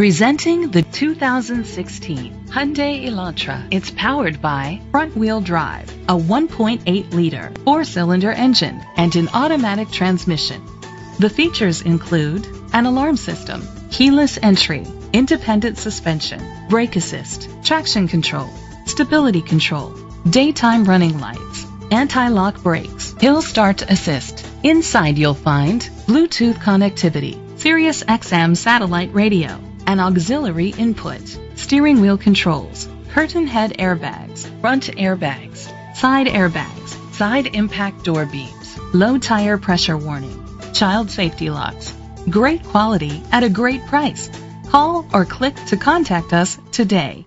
Presenting the 2016 Hyundai Elantra. It's powered by front-wheel drive, a 1.8-liter four-cylinder engine, and an automatic transmission. The features include an alarm system, keyless entry, independent suspension, brake assist, traction control, stability control, daytime running lights, anti-lock brakes, hill start assist. Inside you'll find Bluetooth connectivity, Sirius XM satellite radio, an auxiliary input, steering wheel controls, curtain head airbags, front airbags, side impact door beams, low tire pressure warning, child safety locks. Great quality at a great price. Call or click to contact us today.